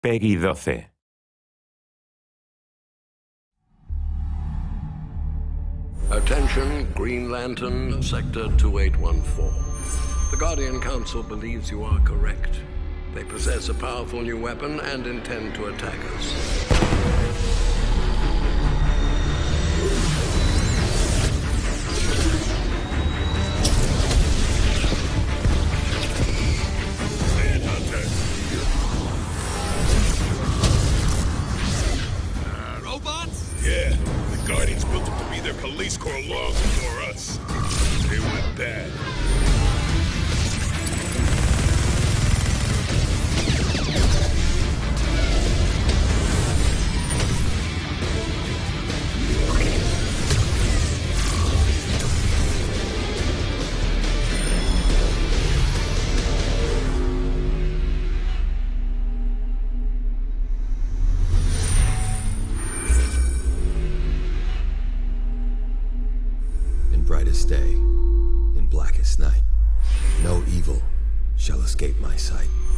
PEGI 12. Attention, Green Lantern, Sector 2814. The Guardian Council believes you are correct. They possess a powerful new weapon and intend to attack us. Robots? Yeah, the Guardians built them to be their police corps long before us. They went bad. Brightest day, in blackest night, no evil shall escape my sight.